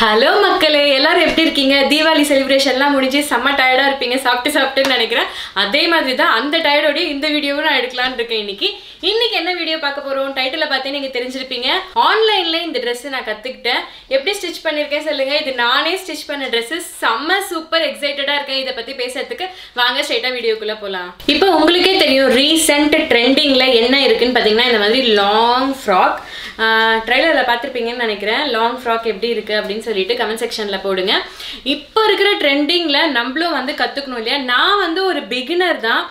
Hello मक्कले Diwali celebration मुझे same टायर्डा साप्टे साप्टे निனைக்கிறேன் அதே மாதிரி தான் அந்த டயர்டோட இந்த வீடியோவை நான் எடுக்கலாம்னு இருக்கேன் இன்னைக்கு என்ன வீடியோ பார்க்க போறோம் டைட்டிலை பார்த்தே நீங்க தெரிஞ்சிருப்பீங்க ஆன்லைன்ல இந்த Dress நான் கத்துக்கிட்டேன் எப்படி ஸ்டிட்ச் பண்ணிருக்கேன் சொல்லுங்க இது நானே ஸ்டிட்ச் பண்ண Dress செம்ம சூப்பர் எக்ஸைட்டடா இருக்கேன் இத பத்தி பேசிறதுக்கு வாங்க ஸ்ட்ரைட்டா வீடியோக்குள்ள போலாம் இப்போ உங்களுக்கே தெரியும் ரீசன்ட் ட்ரெண்டிங்ல என்ன இருக்குன்னு பாத்தீங்கன்னா இந்த மாதிரி லாங் ஃப்ராக் ட்ரைலர்ல பாத்திருப்பீங்கன்னு நினைக்கிறேன் லாங் ஃப்ராக் எப்படி இருக்கு அப்படினு சொல்லிட்டு கமெண்ட் செக்ஷன்ல போடுங்க இப்போ இருக்கிற ட்ரெண்டிங்ல நம்மளும் வந்து கத்துக்கணும் இல்லையா நான் வந்து ஒரு பிகினர் தான்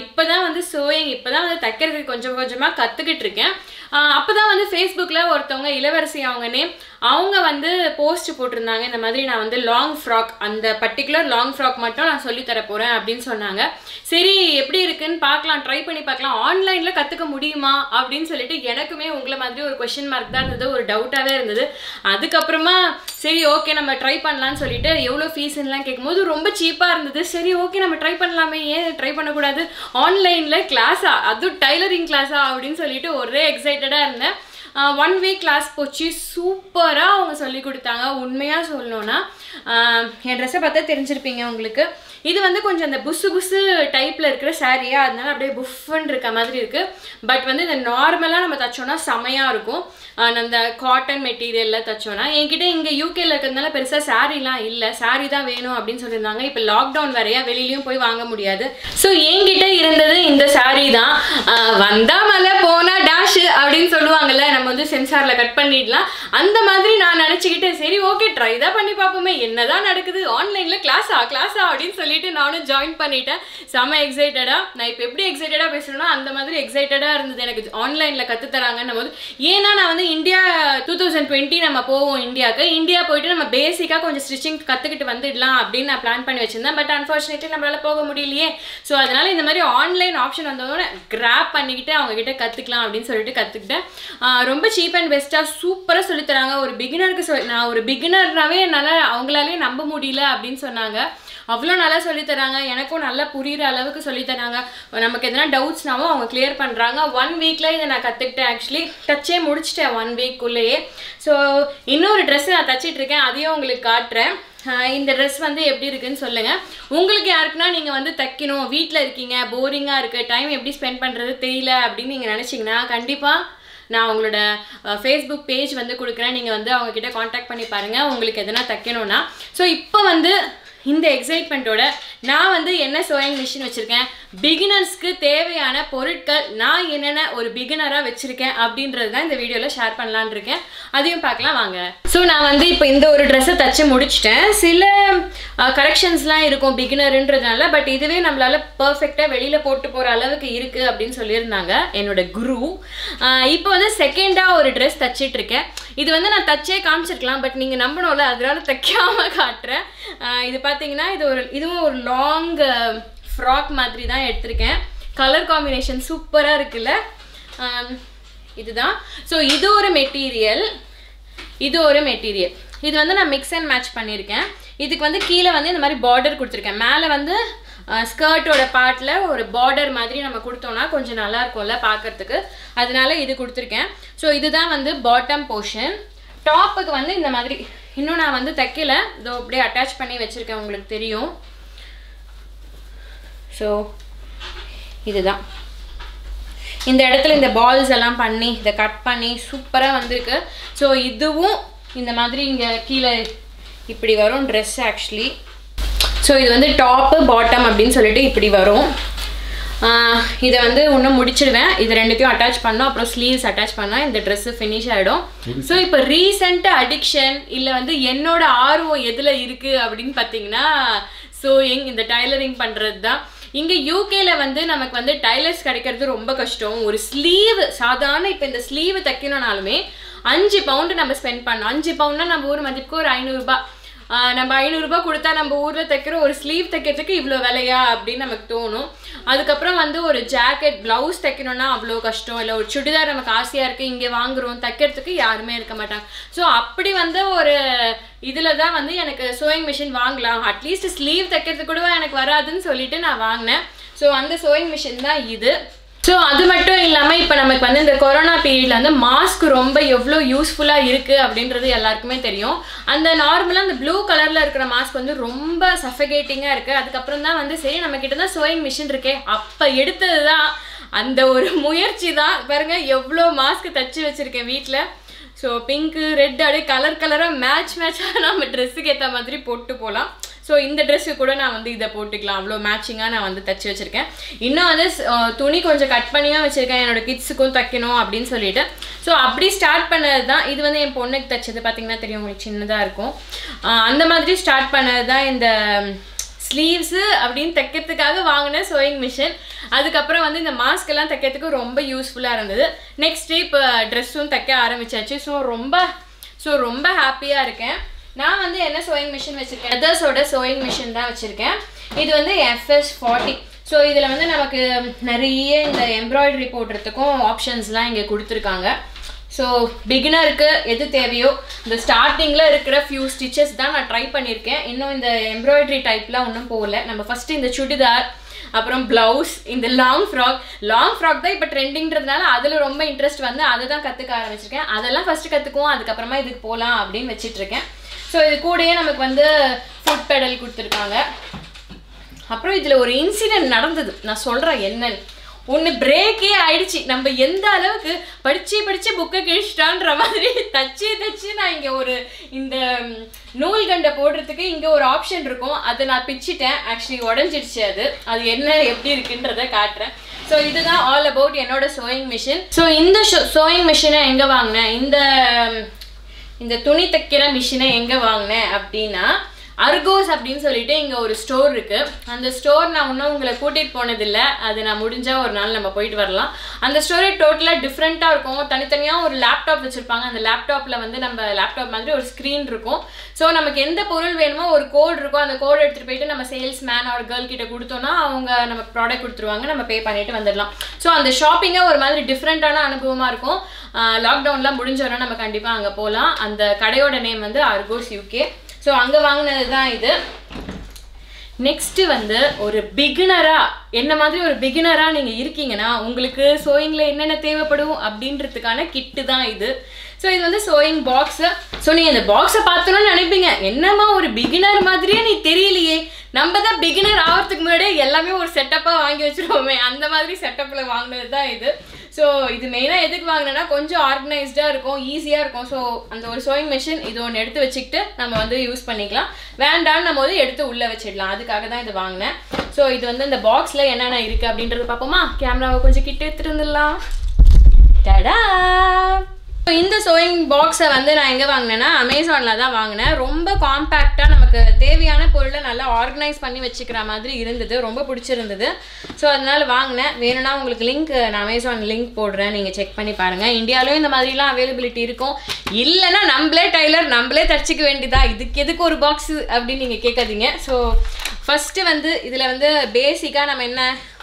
இப்பதான் வந்து sewing இப்பதான் வந்து தைக்கிறது கொஞ்சம் கொஞ்சமா கத்துக்கிட்டு இருக்கேன் அப்பதான் வந்து Facebookல ஒருத்தவங்க இளவரசி அவங்க நேம் அவங்க வந்து போஸ்ட் போட்டுருந்தாங்க இந்த மாதிரி நான் வந்து லாங் ஃப்ராக் அந்த பர்టిక్యులர் லாங் ஃப்ராக் மட்டும் நான் சொல்லி தர போறேன் அப்படினு சொன்னாங்க சரி எப்படி இருக்குன்னு பார்க்கலாம் ட்ரை பண்ணி பார்க்கலாம் ஆன்லைன்ல கத்துக்க முடியுமா அப்படினு சொல்லிட்டு எனக்குமே உங்கள மாதிரி ஒரு क्वेश्चन மார்க் தான் இருந்தது ஒரு டவுட்டாவே இருந்தது அதுக்கு அப்புறமா சரி ஓகே நம்ம ட்ரை பண்ணலாம்னு சொல்லிட்டு எவ்வளவு ஃபீஸ்லாம் கேக்கும்போது ரொம்ப சீப்பா இருந்தது சரி ஓகே நம்ம ட்ரை பண்ணலாமே ஏன் ட்ரை பண்ண கூடாது ஆன்லைன்ல கிளாஸ் அது டைலரிங் கிளாஸா அப்படினு சொல்லிட்டு ஒரே எக்ஸைட்டடா இருந்தேன் वन वे क्लास போச்சு சூப்பரா அவங்க சொல்லி கொடுத்தாங்க உண்மையா சொல்லணும்னா இந்த Dress பார்த்தா தெரிஞ்சிருப்பீங்க உங்களுக்கு இது வந்து கொஞ்சம் அந்த புசு புசு டைப்ல இருக்கிற சாரியா அதனால அப்படியே புஃப்னு இருக்க மாதிரி இருக்கு பட் வந்து இந்த நார்மலா நம்ம தச்சோனா சமையா இருக்கும் அந்த காட்டன் மெட்டீரியல்ல தச்சோனா என்கிட்ட இங்க யுகேல இருக்கறதனால பெருசா சாரிலாம் இல்ல சாரி தான் வேணும் அப்படினு சொல்லிருந்தாங்க இப்போ லாக் டவுன் வரையா வெளியிலயும் போய் வாங்க முடியாது சோ என்கிட்ட இருந்தது இந்த சாரி தான் வந்தா மலை போனா டாஷ் அப்படினு சொல்லுவாங்கல நம்ம வந்து சென்சார்ல கட் பண்ணிடலாம் அந்த மாதிரி நான் நினைச்சிட்டே சரி ஓகே ட்ரை தான் பண்ணி பாப்போமே என்னதான் நடக்குது ஆன்லைன்ல கிளாஸா அப்படினு சொல்லிட்டு நானு ஜாயின் பண்ணிட்டேன் சம எக்ஸைட்டடா நான் இப்போ எப்படி எக்ஸைட்டடா பேசுறேனோ அந்த மாதிரி எக்ஸைட்டடா இருந்தது எனக்கு ஆன்லைன்ல கத்து தராங்கன்னும்போது ஏனா நான் வந்து இந்தியா 2020 நம்ம போவோம் இந்தியாக்கு இந்தியா போயிடு நம்ம பேசிக்கா கொஞ்சம் ஸ்டிச்சிங் கத்துக்கிட்டு வந்துடலாம் அப்படி நான் பிளான் பண்ணி வச்சிருந்தேன் பட் unfortunately நம்மளால போக முடியலையே சோ அதனால இந்த மாதிரி ஆன்லைன் ஆப்ஷன் வந்ததோட கிராப் பண்ணிக்கிட்டு அவங்க கிட்ட கத்துக்கலாம் அப்படினு சொல்லிட்டு கத்துக்கிட்டேன் ரொம்ப சீப் அண்ட் பெஸ்டா சூப்பரா சொல்லி தராங்க ஒரு பிகினருக்கு நான் ஒரு பிகினர்னாவே என்னால அவங்களாலே நம்ப முடியல அப்படினு சொன்னாங்க அவ்ளோ நல்லா சொல்லி தராங்க எனக்கும் நல்லா புரியுற அளவுக்கு சொல்லி தராங்க நமக்கு எதனா டவுட்ஸ்னாவோ அவங்க கிளியர் பண்றாங்க 1 வீக்ல இத நான் கத்துக்கிட்டேன் actually தச்சே முடிச்சிட்டேன் 1 வீக் குள்ளேயே சோ இன்னொரு Dress நான் தச்சிட்டு இருக்கேன் அதையும் உங்களுக்கு காட்றேன் இந்த Dress வந்து எப்படி இருக்குன்னு சொல்லுங்க உங்களுக்கு யாருக்குனா நீங்க வந்து தைக்கணும் வீட்ல இருக்கீங்க போரிங்கா இருக்கு டைம் எப்படி ஸ்பெண்ட் பண்றது தெரியல அப்படி நீங்க நினைச்சீங்கனா கண்டிப்பா நான் அவங்களோட Facebook பேஜ் வந்து கொடுக்கிறேன் நீங்க வந்து அவங்க கிட்ட कांटेक्ट பண்ணி பாருங்க உங்களுக்கு எதனா தைக்கணும்னா சோ இப்போ வந்து இந்த எக்ஸைட்மென்ட்டோட நான் வந்து என்ன sewing machine வச்சிருக்கேன் பிகினர்ஸ்க்கு தேவையான பொருட்கள் நான் என்னென்ன ஒரு பிகினரா வச்சிருக்கேன் அப்படின்றத இந்த வீடியோல ஷேர் பண்ணலாம்னு இருக்கேன் அதையும் பார்க்கலாம் வாங்க சோ நான் வந்து இப்போ இந்த ஒரு Dress-ஐ தச்சு முடிச்சிட்டேன் சில கரெக்ஷன்ஸ்லாம் இருக்கும் பிகினர்ன்றதனால பட் இதுவே நம்மளால பெர்ஃபெக்ட்டா வெளியில போட்டு போற அளவுக்கு இருக்கு அப்படினு சொல்லிருந்தாங்க என்னோட குரு இப்போ வந்து செகண்டா ஒரு Dress தச்சிட்டு இருக்கேன் இது வந்து நான் தச்சே காமிச்சிரலாம் பட் நீங்க நம்பணும்ல அதனால தைக்காம காட்றேன் இது பாத்தீங்கன்னா இது ஒரு இதுவும் ஒரு லாங் फ्रॉक மாதிரி தான் எடுத்துர்க்கேன் கலர் காம்பினேஷன் சூப்பரா இருக்குல இதுதான் சோ இது ஒரு மெட்டீரியல் இது வந்து நான் mix and match பண்ணிருக்கேன் இதுக்கு வந்து கீழ வந்து இந்த மாதிரி border கொடுத்திருக்கேன் மேலே வந்து ஸ்கர்ட்டோட பார்ட்ல ஒரு border மாதிரி நம்ம கொடுத்தோம்னா கொஞ்சம் நல்லா இருக்கும்ல பார்க்கிறதுக்கு அதனால இது கொடுத்திருக்கேன் சோ இதுதான் வந்து bottom portion டாப்புக்கு வந்து இந்த மாதிரி இன்னும் நான் வந்து தைக்கல இது அப்படியே அட்டாச் பண்ணி வச்சிருக்கேன் உங்களுக்கு தெரியும் சோ இதுதான் இந்த இடத்துல இந்த பால்ஸ் எல்லாம் பண்ணி இத கட் பண்ணி சூப்பரா வந்திருக்கு சோ இதுவும் இந்த மாதிரி இங்க கீழ இப்படி வரும் Dress actually சோ இது வந்து டாப் பாட்டம் அப்படினு சொல்லிட்டு இப்படி வரும் இத வந்து இன்னும் முடிச்சிடுவேன் இது ரெண்டுத்தையும் அட்டாச் பண்ணனும் அப்புறம் ஸ்லீவ்ஸ் அட்டாச் பண்ணா இந்த Dress finish ஆயிடும் சோ இப்போ ரீசன்ட் அடிக்ஷன் இல்ல வந்து என்னோட ஆர்வம் எதுல இருக்கு அப்படினு பாத்தீங்கன்னா sewing இந்த டைலரிங் பண்றதுதான் இங்க யுகேல வந்து நமக்கு வந்து டைலர்ஸ் கிடைக்கிறது ரொம்ப கஷ்டம் ஒரு ஸ்லீவ் சாதாரண இப்போ இந்த ஸ்லீவ் தைக்கணும்னாலுமே 5 பவுண்ட் நம்ம ஸ்பெண்ட் பண்ணோம் 5 பவுண்ட்னா நம்ம ஊர் மதிப்புக்கு ஒரு 500 ரூபாய் நம்ம 500 ரூபாய் கொடுத்தா நம்ம ஊர்ல தைக்கிற ஒரு ஸ்லீவ் தைக்கிறதுக்கு இவ்ளோ விலையா அப்படி நமக்கு தோணும் அதுக்கு அப்புறம் வந்து ஒரு ஜாக்கெட் ब्लाउஸ் தைக்கணும்னா அவ்ளோ கஷ்டம் இல்ல ஒரு சுடிதார் நமக்கு ஆசையா இருக்கு இங்க வாங்குறோம் தைக்கிறதுக்கு யாருமே இருக்க மாட்டாங்க சோ அப்படி வந்து ஒரு இதுல தான் வந்து எனக்கு sewing machine வாங்கலாம் at least sleeve தைக்கிறதுக்கு கூட எனக்கு வராதுன்னு சொல்லிட்டு நான் வாங்குனேன் சோ அந்த sewing machine தான் இது So அது மட்டும் இல்லாம இப்ப நமக்கு வந்து இந்த கொரோனா பீரியட்ல அந்த மாஸ்க் ரொம்ப எவ்ளோ யூஸ்ஃபுல்லா இருக்கு அப்படின்றது எல்லாருக்குமே தெரியும். அந்த நார்மலா அந்த ப்ளூ கலர்ல இருக்கிற மாஸ்க் வந்து ரொம்ப சஃபகேட்டிங்கா இருக்கு. அதுக்கு அப்புறம் தான் வந்து சரி நம்ம கிட்ட தான் சோயிங் மிஷின் இருக்கே அப்ப எடுத்தது தான் அந்த ஒரு முயற்சி தான். பாருங்க எவ்ளோ மாஸ்க் தச்சு வச்சிருக்கேன் வீட்ல. ஸோ பிங்க் ரெட் அப்படியே கலர் கலராக மேட்ச் மேட்சாக நம்ம ட்ரெஸ்ஸுக்கு ஏற்ற மாதிரி போட்டு போகலாம். ஸோ இந்த ட்ரெஸ்ஸு கூட நான் வந்து இதை போட்டுக்கலாம், அவ்வளோ மேட்சிங்காக நான் வந்து தச்சு வச்சுருக்கேன். இன்னும் வந்து துணி கொஞ்சம் கட் பண்ணியாக வச்சுருக்கேன் என்னோடய கிட்ஸுக்கும் தைக்கணும் அப்படின்னு சொல்லிட்டு. ஸோ அப்படி ஸ்டார்ட் பண்ணது தான் இது. வந்து என் பொண்ணுக்கு தைச்சது பார்த்திங்கன்னா தெரியும் உங்களுக்கு, சின்னதாக இருக்கும். அந்த மாதிரி ஸ்டார்ட் பண்ணது தான் இந்த ஸ்லீவ்ஸு அப்படின்னு தைக்கிறதுக்காக வாங்கின சோயிங் மிஷின். அதுக்கப்புறம் வந்து இந்த மாஸ்கெல்லாம் தைக்கிறதுக்கு ரொம்ப யூஸ்ஃபுல்லாக இருந்தது. நெக்ஸ்ட் இப்போ ட்ரெஸ்ஸும் தைக்க ஆரம்பித்தாச்சு. ஸோ ரொம்ப ஹாப்பியாக இருக்கேன். நான் வந்து என்ன சோயிங் மிஷின் வச்சுருக்கேன், அதர்ஸோட சோயிங் மிஷின் தான் வச்சுருக்கேன். இது வந்து FS40. ஸோ இதில் வந்து நமக்கு நிறைய இந்த எம்ப்ராய்டரி போடுறதுக்கும் ஆப்ஷன்ஸ்லாம் இங்கே கொடுத்துருக்காங்க. ஸோ பிகினருக்கு எது தேவையோ இந்த ஸ்டார்டிங்கில் இருக்கிற ஃபியூ ஸ்டிச்சஸ் தான் நான் ட்ரை பண்ணியிருக்கேன். இன்னும் இந்த எம்ப்ராய்டரி டைப்லாம் ஒன்றும் போகல. நம்ம ஃபஸ்ட்டு இந்த சுடிதார், அப்புறம் ப்ளவுஸ், இந்த லாங் ஃப்ராக் தான் இப்போ ட்ரெண்டிங்கிறதுனால அதில் ரொம்ப இன்ட்ரெஸ்ட் வந்து அதை தான் கற்றுக்க ஆரம்பிச்சிருக்கேன். அதெல்லாம் ஃபஸ்ட்டு கற்றுக்குவோம், அதுக்கப்புறமா இதுக்கு போகலாம் அப்படின்னு வச்சிட்ருக்கேன். ஸோ இது கூடயே நமக்கு வந்து ஃபுட் பெடல் கொடுத்துருக்காங்க. அப்புறம் இதில் ஒரு இன்சிடென்ட் நடந்தது, நான் சொல்கிறேன் என்னன்னு. ஒன்று பிரேக்கே ஆயிடுச்சு. நம்ம எந்த அளவுக்கு படித்து புக்கை கிழிச்சிட்டான்ற மாதிரி தச்சு நான் இங்கே ஒரு இந்த நூல் கண்டை போடுறதுக்கு இங்கே ஒரு ஆப்ஷன் இருக்கும், அதை நான் பிச்சிட்டேன். ஆக்சுவலி உடஞ்சிடுச்சு. அது என்ன எப்படி இருக்குன்றதை காட்டுறேன். ஸோ இதுதான் ஆல் அபவுட் என்னோட சோயிங் மிஷின். ஸோ இந்த சோயிங் மிஷினை எங்கே வாங்கினேன், இந்த துணி தைக்கிற மிஷினை எங்கே வாங்கினேன் அப்படின்னா அர்கோஸ் அப்படின்னு சொல்லிட்டு இங்கே ஒரு ஸ்டோர் இருக்குது. அந்த ஸ்டோர் நான் இன்னும் உங்களை கூட்டிகிட்டு போனதில்லை, அது நான் முடிஞ்சால் ஒரு நாள் நம்ம போயிட்டு வரலாம். அந்த ஸ்டோரே டோட்டலாக டிஃப்ரெண்ட்டாக இருக்கும். தனித்தனியாக ஒரு லேப்டாப் வச்சுருப்பாங்க. அந்த லேப்டாப்பில் வந்து நம்ம லேப்டாப் மாதிரி ஒரு ஸ்க்ரீன் இருக்கும். ஸோ நமக்கு எந்த பொருள் வேணுமோ ஒரு கோட் இருக்கும். அந்த கோட் எடுத்துகிட்டு போயிட்டு நம்ம சேல்ஸ் மேன் ஒரு கேர்ள் கிட்ட கொடுத்தோன்னா அவங்க நமக்கு ப்ராடக்ட் கொடுத்துருவாங்க, நம்ம பே பண்ணிட்டு வந்துடலாம். ஸோ அந்த ஷாப்பிங்காக ஒரு மாதிரி டிஃப்ரெண்ட்டான அனுபவமாக இருக்கும். லாக்டவுன்லாம் முடிஞ்சோன்னா நம்ம கண்டிப்பாக அங்கே போகலாம். அந்த கடையோட நேம் வந்து அர்கோஸ் UK. ஸோ அங்கே வாங்கினது தான் இது. நெக்ஸ்ட்டு வந்து ஒரு பிகினராக என்ன மாதிரி ஒரு பிகினராக நீங்கள் இருக்கீங்கன்னா உங்களுக்கு சோயிங்கில் என்னென்ன தேவைப்படும் அப்படின்றதுக்கான கிட்டு தான் இது. ஸோ இது வந்து சோயிங் பாக்ஸு. ஸோ நீங்கள் இந்த பாக்ஸை பார்த்தோன்னு நினைப்பீங்க, என்னம்மா ஒரு பிகினர் மாதிரியே நீ தெரியலையே, நம்ம தான் பிகினர் ஆகிறதுக்கு முன்னாடியே எல்லாமே ஒரு செட்டப்பாக வாங்கி வச்சுருவோமே, அந்த மாதிரி செட்டப்பில் வாங்கினது தான் இது. ஸோ இது மெயினாக எதுக்கு வாங்கினேன்னா கொஞ்சம் ஆர்கனைஸ்டாக இருக்கும், ஈஸியாக இருக்கும். ஸோ அந்த ஒரு சோயிங் மிஷின் இது ஒன்று எடுத்து வச்சுக்கிட்டு நம்ம வந்து யூஸ் பண்ணிக்கலாம், வேண்டான்னு நம்ம வந்து எடுத்து உள்ளே வச்சிடலாம், அதுக்காக தான் இது வாங்கினேன். ஸோ இது வந்து இந்த பாக்ஸில் என்னென்ன இருக்குது அப்படின்றது பார்ப்போமா. கேமராவை கொஞ்சம் கிட்ட எடுத்துகிட்டு வந்துடலாம். டடா! ஸோ இந்த சோயிங் பாக்ஸை வந்து நான் எங்கே வாங்கினேன்னா அமேசானில் தான் வாங்கினேன். ரொம்ப காம்பேக்டாக நமக்கு தேவையான பொருளை நல்லா ஆர்கனைஸ் பண்ணி வச்சுக்கிற மாதிரி இருந்தது, ரொம்ப பிடிச்சிருந்தது. ஸோ அதனால் வாங்கினேன். வேணும்னா உங்களுக்கு லிங்க் நான் அமேசான் லிங்க் போடுறேன், நீங்கள் செக் பண்ணி பாருங்கள். இந்தியாவிலும் இந்த மாதிரிலாம் அவைலபிலிட்டி இருக்கும். இல்லைன்னா நம்மளே டைலர் நம்மளே தச்சிக்க வேண்டியதா, எதுக்கு ஒரு பாக்ஸு அப்படின்னு நீங்கள் கேட்காதீங்க. ஸோ ஃபஸ்ட்டு வந்து இதில் வந்து பேசிக்காக நம்ம என்ன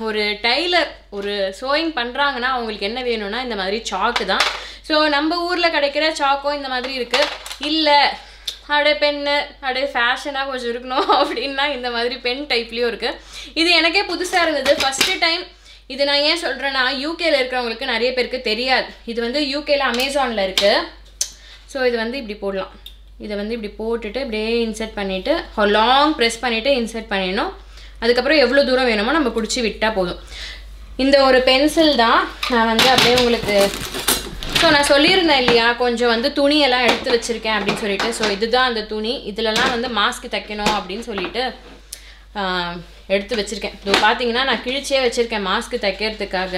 ஒரு டைலர் ஒரு சோயிங் பண்ணுறாங்கன்னா அவங்களுக்கு என்ன வேணும்னா இந்த மாதிரி சாக்கு தான். ஸோ நம்ம ஊரில் கிடைக்கிற சாக்கும் இந்த மாதிரி இருக்குது. இல்லை அப்படியே பென்னு அப்படியே ஃபேஷனாக கொஞ்சம் இருக்கணும் அப்படின்னா இந்த மாதிரி பென் டைப்லேயும் இருக்குது. இது எனக்கே புதுசாக இருந்தது, ஃபஸ்ட்டு டைம். இது நான் ஏன் சொல்கிறேன்னா யூகேயில் இருக்கிறவங்களுக்கு நிறைய பேருக்கு தெரியாது. இது வந்து யூகேயில் அமேசானில் இருக்குது. ஸோ இது வந்து இப்படி போடலாம், இதை வந்து இப்படி போட்டுட்டு இப்படியே இன்சர்ட் பண்ணிவிட்டு லாங் ப்ரெஸ் பண்ணிவிட்டு இன்சர்ட் பண்ணிடணும். அதுக்கப்புறம் எவ்வளோ தூரம் வேணுமோ நம்ம பிடிச்சி விட்டால் போதும். இந்த ஒரு பென்சில் தான் நான் வந்து அப்படியே உங்களுக்கு. ஸோ நான் சொல்லியிருந்தேன் இல்லையா கொஞ்சம் வந்து துணியெல்லாம் எடுத்து வச்சுருக்கேன் அப்படின்னு சொல்லிட்டு. ஸோ இதுதான் அந்த துணி. இதிலலாம் வந்து மாஸ்க் தைக்கணும் அப்படின்னு சொல்லிட்டு எடுத்து வச்சுருக்கேன். இது பார்த்தீங்கன்னா நான் கிழிச்சே வச்சுருக்கேன் மாஸ்க் தைக்கிறதுக்காக.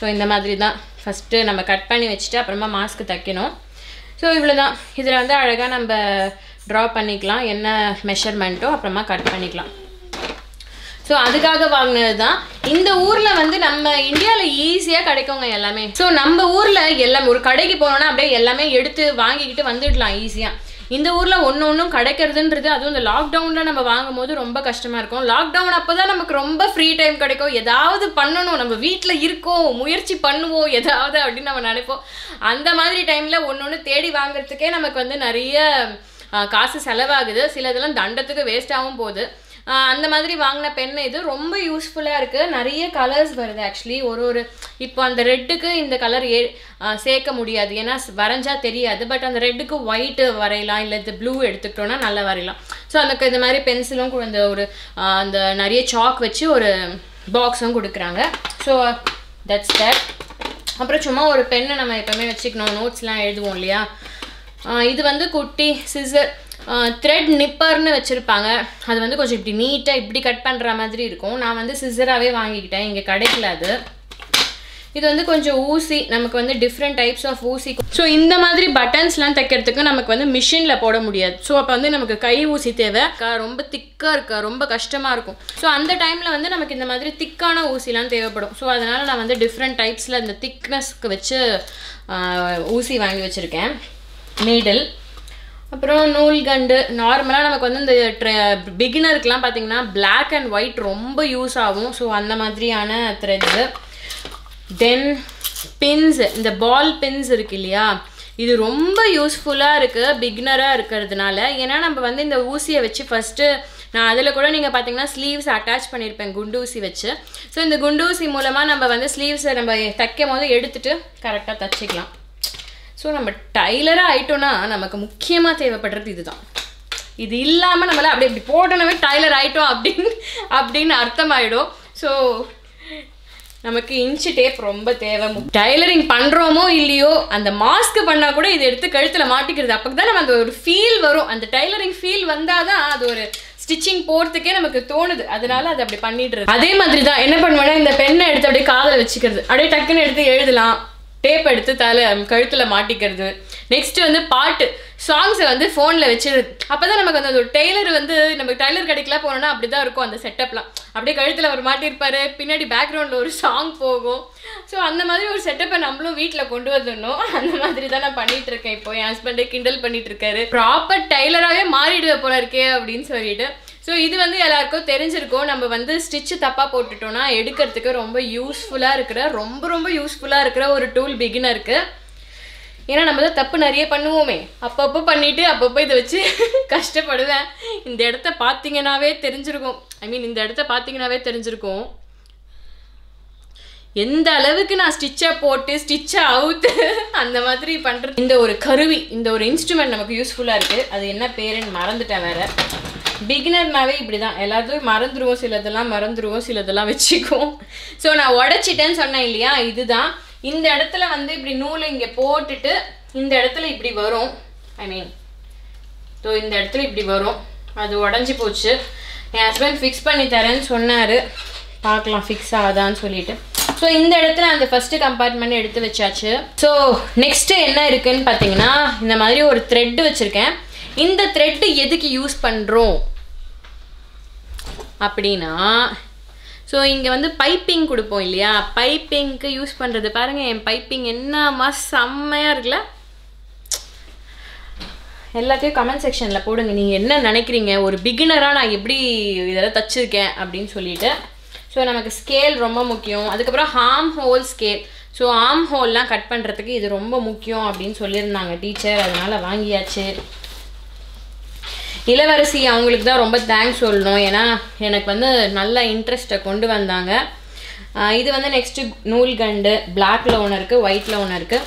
ஸோ இந்த மாதிரி தான் ஃபஸ்ட்டு நம்ம கட் பண்ணி வச்சுட்டு அப்புறமா மாஸ்க் தைக்கணும். ஸோ இவ்வளோ தான். இதில் வந்து அழகாக நம்ம ட்ரா பண்ணிக்கலாம் என்ன மெஷர்மெண்ட்டோ, அப்புறமா கட் பண்ணிக்கலாம். ஸோ அதுக்காக வாங்கினது தான். இந்த ஊரில் வந்து நம்ம இந்தியாவில் ஈஸியாக கிடைக்குங்க எல்லாமே. ஸோ நம்ம ஊரில் எல்லாமே ஒரு கடைக்கு போனோன்னா அப்படியே எல்லாமே எடுத்து வாங்கிக்கிட்டு வந்துடலாம் ஈஸியாக. இந்த ஊரில் ஒன்றும் கிடைக்கிறதுன்றது அதுவும் இந்த லாக்டவுனில் நம்ம வாங்கும் போது ரொம்ப கஷ்டமாக இருக்கும். லாக்டவுன் அப்போ தான் நமக்கு ரொம்ப ஃப்ரீ டைம் கிடைக்கும், ஏதாவது பண்ணணும், நம்ம வீட்டில் இருக்கோம் முயற்சி பண்ணுவோம் ஏதாவது அப்படின்னு நம்ம நினைப்போம். அந்த மாதிரி டைமில் ஒன்று தேடி வாங்கிறதுக்கே நமக்கு வந்து நிறைய காசு செலவாகுது. சில இதெல்லாம் தண்டத்துக்கு வேஸ்ட்டாகவும் போகுது. அந்த மாதிரி வாங்குன பென் இது ரொம்ப யூஸ்ஃபுல்லா இருக்கு நிறைய கலர்ஸ் வருது एक्चुअली ஒரு இப்போ அந்த ரெட்க்கு இந்த கலர் சேக்க முடியாது ஏனா வரைஞ்சா தெரியாது பட் அந்த ரெட்க்கு white வரையலாம் இல்ல இந்த blue எடுத்துட்டோம்னா நல்லா வரையலாம் சோ அதுக்கு இந்த மாதிரி பென்சிலும் அந்த ஒரு அந்த நிறைய சாக் வச்சு ஒரு பாக்ஸும் கொடுக்கறாங்க சோ that's that அப்புறம் சும்மா ஒரு பென் நம்ம எப்பமே வெச்சிக்கணும் நோட்ஸ்லாம் எழுதுவோம் இல்லையா இது வந்து குட்டி சிசர் thread nipper னு வெச்சிருப்பாங்க அது வந்து கொஞ்சம் இப்படி நீட்டா இப்படி கட் பண்ற மாதிரி இருக்கும் நான் வந்து சிசராவே வாங்கிட்டேன் இங்க கிடைக்கல அது இது வந்து கொஞ்சம் ஊசி நமக்கு வந்து different types of ஊசி சோ இந்த மாதிரி பட்டன்ஸ்லாம் தைக்கிறதுக்கு நமக்கு வந்து மிஷின்ல போட முடியாது சோ அப்ப வந்து நமக்கு கை ஊசி தேவை ரொம்ப திக்கா இருக்க ரொம்ப கஷ்டமா இருக்கும் சோ அந்த டைம்ல வந்து நமக்கு இந்த மாதிரி திக்கான ஊசிலாம் தேவைப்படும் சோ அதனால நான் வந்து different typesல இந்த thickness-க்கு வெச்சு ஊசி வாங்கி வச்சிருக்கேன் needle அப்புறம் நூல் கண்டு நார்மலா நமக்கு வந்து இந்த பிகினர்க்குலாம் பாத்தீங்கன்னா black and white ரொம்ப யூஸ் ஆகும் சோ அந்த மாதிரியான threads then pins இந்த ball pins இருக்குல்லையா இது ரொம்ப யூஸ்ஃபுல்லா இருக்கு பிகினரா இருக்குிறதுனால ஏனா நம்ம வந்து இந்த ஊசியை வெச்சு ஃபர்ஸ்ட் நான் ಅದல கூட நீங்க பாத்தீங்கன்னா ஸ்லீவ்ஸ் அட்டாச் பண்ணிருப்பேன் குண்டூசி வெச்சு சோ இந்த குண்டூசி மூலமா நம்ம வந்து ஸ்லீவ்ஸ் நம்ம தைக்கும்போது எடுத்துட்டு கரெக்ட்டா தச்சிக்கலாம் So, நம்ம டைலரா ஐட்டோனா நமக்கு முக்கியமா தேவைப்படுறது இதுதான் இது இல்லாம நம்மள அப்படியே இப்படி போடனவே டைலர் ஐட்டம் அப்படின அர்த்தம் ஆயிடும் சோ நமக்கு இன்ச் டேப் ரொம்ப தேவை டைலரிங் பண்றோமோ இல்லையோ அந்த மாஸ்க் பண்ணா கூட இது எடுத்து கழுத்துல மாட்டிக்கிறது அப்பதான் நம்ம அந்த ஒரு ஃபீல் வரும் அந்த டைலரிங் ஃபீல் வந்தாதான் அது ஒரு ஸ்டிச்சிங் போறதுக்கே நமக்கு தோணுது அதனால அது அப்படி பண்ணிடுறது அதே மாதிரி தான் என்ன பண்ணுவேனா இந்த பென்னை எடுத்து அப்படியே காதுல வச்சிக்கிறது அப்படியே டக்குன்னு எடுத்து எழுதலாம் டேப் எடுத்து தலை கழுத்துல மாட்டிக்கிறது நெக்ஸ்ட் வந்து பாட்டு சாங்ஸ் வந்து ஃபோன்ல வெச்சிரு அப்பதான் நமக்கு அந்த டெய்லர் வந்து நம்ம டெய்லர் கடைக்குலாம் போறோம்னா அப்படிதான் இருக்கும் அந்த செட்டப்லாம் அப்படியே கழுத்துல ஒரு மாட்டி இருப்பாரு பின்னாடி பேக்ரவுண்ட்ல ஒரு சாங் போகும் சோ அந்த மாதிரி ஒரு செட்டப்பை நம்மளும் வீட்ல கொண்டு வந்துறணும் அந்த மாதிரி தான் நான் பண்ணிட்டு இருக்கேன் இப்போ என் ஹஸ்பண்டே கிண்டல் பண்ணிட்டு இருக்காரு ப்ராப்பர் டெய்லராவே மாறிடுவே போல இருக்கே அப்படினு சொல்லிட்டு சோ இது வந்து எல்லாருக்கும் தெரிஞ்சிருக்கும் நம்ம வந்து ஸ்டிட்ச் தப்பா போட்டுட்டோம்னா எடுக்கிறதுக்கு ரொம்ப யூஸ்ஃபுல்லா இருக்குற ரொம்ப யூஸ்ஃபுல்லா இருக்குற ஒரு டூல் பிகினருக்கு ஏனா நம்ம தப்பு நிறைய பண்ணுவோமே அப்பப்ப பண்ணிட்டு அப்பப்ப இத வச்சு கஷ்டப்படுவேன் இந்த இடத்தை பாத்தீங்கனாவே தெரிஞ்சிருக்கும் ஐ மீன் இந்த இடத்தை பாத்தீங்கனாவே தெரிஞ்சிருக்கும் எந்த அளவுக்கு நான் ஸ்டிட்சை போட்டு ஸ்டிட்சை அவுட் அந்த மாதிரி பண்றது இந்த ஒரு கருவி இந்த ஒரு இன்ஸ்ட்ருமென்ட் நமக்கு யூஸ்ஃபுல்லா இருக்கு அது என்ன பேருன்னு மறந்துட்டேன் வேற பிகினர்னாவே இப்படிதான் எல்லாரும் மறந்துருவோம் சிலதெல்லாம் வச்சுக்கும் சோ நான் உடைச்சிட்டேன்னு சொன்னேன் இல்லையா இதுதான் இந்த இடத்துல வந்து இப்படி நூலை இங்க போட்டுட்டு இந்த இடத்துல இப்படி வரும் ஐ மீன் தோ இந்த இடத்துல இப்படி வரும் அது உடைஞ்சு போச்சு என் ஹஸ்பண்ட் ஃபிக்ஸ் பண்ணி தரேன்னு சொன்னாரு பார்க்கலாம் ஃபிக்ஸ் ஆகுதான்னு சொல்லிட்டு சோ இந்த இடத்துல அந்த ஃபர்ஸ்ட் கம்பார்ட்மெண்ட் எடுத்து வச்சாச்சு சோ நெக்ஸ்ட் என்ன இருக்குன்னு பாத்தீங்கன்னா இந்த மாதிரி ஒரு thread வச்சிருக்கேன் இந்த thread எதுக்கு யூஸ் பண்றோம் அப்படினா சோ இங்க வந்து பைப்பிங் கொடுப்போம் இல்லையா பைப்பிங்க்கு யூஸ் பண்றது பாருங்க என் பைப்பிங் என்னமா செம்மையா இருக்குல எல்லாத்தையும் கமெண்ட் செக்ஷன்ல போடுங்க நீங்க என்ன நினைக்கிறீங்க ஒரு பிகினரா நான் எப்படி இதெல்லாம் தச்சிருக்கேன் அப்படினு சொல்லிட்டு சோ நமக்கு ஸ்கேல் ரொம்ப முக்கியம் அதுக்கு அப்புறம் arm hole scale so arm ஹோல்லாம் கட் பண்றதுக்கு இது ரொம்ப முக்கியம் அப்படினு சொல்லிருந்தாங்க டீச்சர் அதனால வாங்கியாச்சு இளவரசி அவங்களுக்கு தான் ரொம்ப தேங்க்ஸ் சொல்லணும் ஏனா எனக்கு வந்து நல்ல இன்ட்ரஸ்ட் கொண்டு வந்தாங்க இது வந்து நெக்ஸ்ட் நூல் கண்டு blackல ஒன்னு இருக்கு whiteல ஒன்னு இருக்கு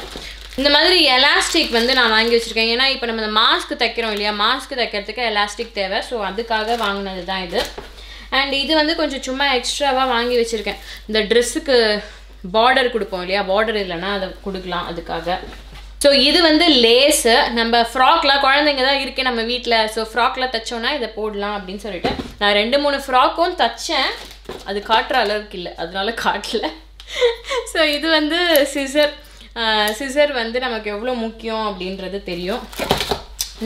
இந்த மாதிரி எலாஸ்டிக் வந்து நான் வாங்கி வச்சிருக்கேன் ஏனா இப்போ நம்ம மாஸ்க் தைக்கிறோம் இல்லையா மாஸ்க் தைக்கிறதுக்கு எலாஸ்டிக் தேவை சோ அதுக்காக வாங்குனது தான் இது and இது வந்து கொஞ்சம் சும்மா எக்ஸ்ட்ராவா வாங்கி வச்சிருக்கேன் இந்த Dressக்கு border கொடுப்போம் இல்லையா border இல்லனா அது கொடுக்கலாம் அதுக்காக சோ இது வந்து லேஸ் நம்ம ஃப்ராக்ல குழந்தைங்க தான் இருக்கு நம்ம வீட்ல சோ ஃப்ராக்ல தச்சோனா இத போடலாம் அப்படினு சொல்லிட்டு நான் ரெண்டு மூணு ஃப்ராக்கும் தச்சேன் அது காட்ற அளவுக்கு இல்ல அதனால காட்டல சோ இது வந்து சிசர் வந்து நமக்கு எவ்வளவு முக்கியம் அப்படின்றது தெரியும்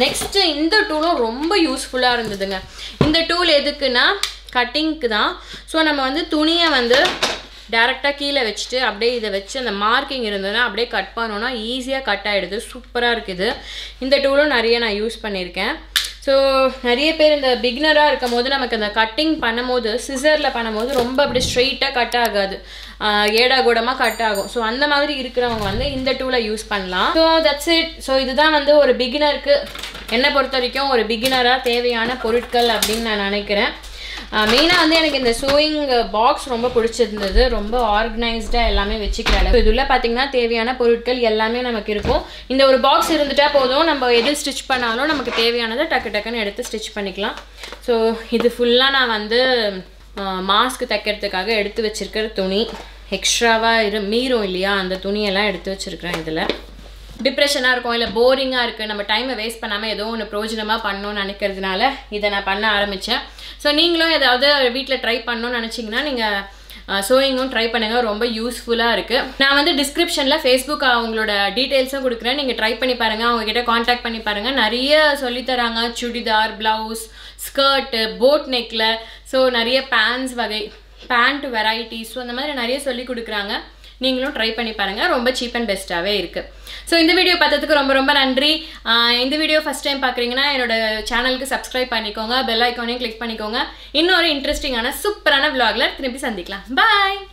நெக்ஸ்ட் இந்த டூலும் ரொம்ப யூஸ்ஃபுல்லா இருந்துதுங்க இந்த டூல் எதுக்குனா கட்டிங்க்கு தான் சோ நம்ம வந்து துணியை வந்து डायरेक्टली கீழ வெச்சிட்டு அப்படியே இத வெச்சு அந்த மார்க்கிங் இருந்ததா அப்படியே கட் பண்ணோம்னா ஈஸியா கட் ஆயிடுது சூப்பரா இருக்குது இந்த டூலும் நிறைய நான் யூஸ் பண்ணிருக்கேன் சோ நிறைய பேர் இந்த பிகினரா இருக்கும்போது நமக்கு அந்த கட்டிங் பண்ணும்போது சிசர்ல பண்ணும்போது ரொம்ப அப்படியே ஸ்ட்ரைட்டா கட் ஆகாது ஏடா கூடமா கட் ஆகும் சோ அந்த மாதிரி இருக்குறவங்க வந்து இந்த டூலை யூஸ் பண்ணலாம் சோ தட்ஸ் இட் சோ இதுதான் வந்து ஒரு பிகினருக்கு என்ன பொறுத்தவரைக்கும் ஒரு பிகினரா தேவையான பொருட்கள் அப்படினு நான் நினைக்கிறேன் மெயினா வந்து எனக்கு இந்த sewing box ரொம்ப பிடிச்சிருந்தது ரொம்ப ஆர்கனைஸ்டா எல்லாமே வெச்சிக்கிற அளவுக்கு இதுல பாத்தீங்கன்னா தேவையான பொருட்கள் எல்லாமே நமக்கு இருக்கும் இந்த ஒரு பாக்ஸ் இருந்துட்டா போதும் நம்ம எது ஸ்டிட்ச் பண்ணாலும் நமக்கு தேவையானதை டக்கு டக்குன்னு எடுத்து ஸ்டிட்ச் பண்ணிக்கலாம் சோ இது ஃபுல்லா நான் வந்து மாஸ்க் தைக்கிறதுக்காக எடுத்து வச்சிருக்கிற துணி எக்ஸ்ட்ராவா மீரோ இல்லையா அந்த துணி எல்லாம் எடுத்து வச்சிருக்கேன் இதுல डिप्रेशन और बोरिंग नम्बर टाइम वेस्ट पड़ा एदो प्रयोजन पड़ो ना पड़ आरमीचें सो नहीं वीटल ट्राई पड़ो ना सोइंग ट्राई पड़ेंगे रोम यूस्फुला ना वो डिस्क्रिप्शन फेसबुक डीटेलसूँ को ट्राई पड़ी पांग कांटेक्ट पड़ी पांग ना churidar blouse skirt boat neck ना पैंट्स वगे पैंट वेराइटीज़ अंदमारी ना நீங்களும் ட்ரை பண்ணி பாருங்க ரொம்ப चीप and பெஸ்டாவே இருக்கு சோ இந்த வீடியோ பார்த்ததுக்கு ரொம்ப ரொம்ப நன்றி இந்த வீடியோ ஃபர்ஸ்ட் டைம் பார்க்கறீங்கன்னா என்னோட சேனலுக்கு Subscribe பண்ணிக்கோங்க பெல் ஐகானையும் கிளிக் பண்ணிக்கோங்க இன்னொரு இன்ட்ரஸ்டிங்கான சூப்பரான vlogல திருப்பி சந்திக்கலாம் பை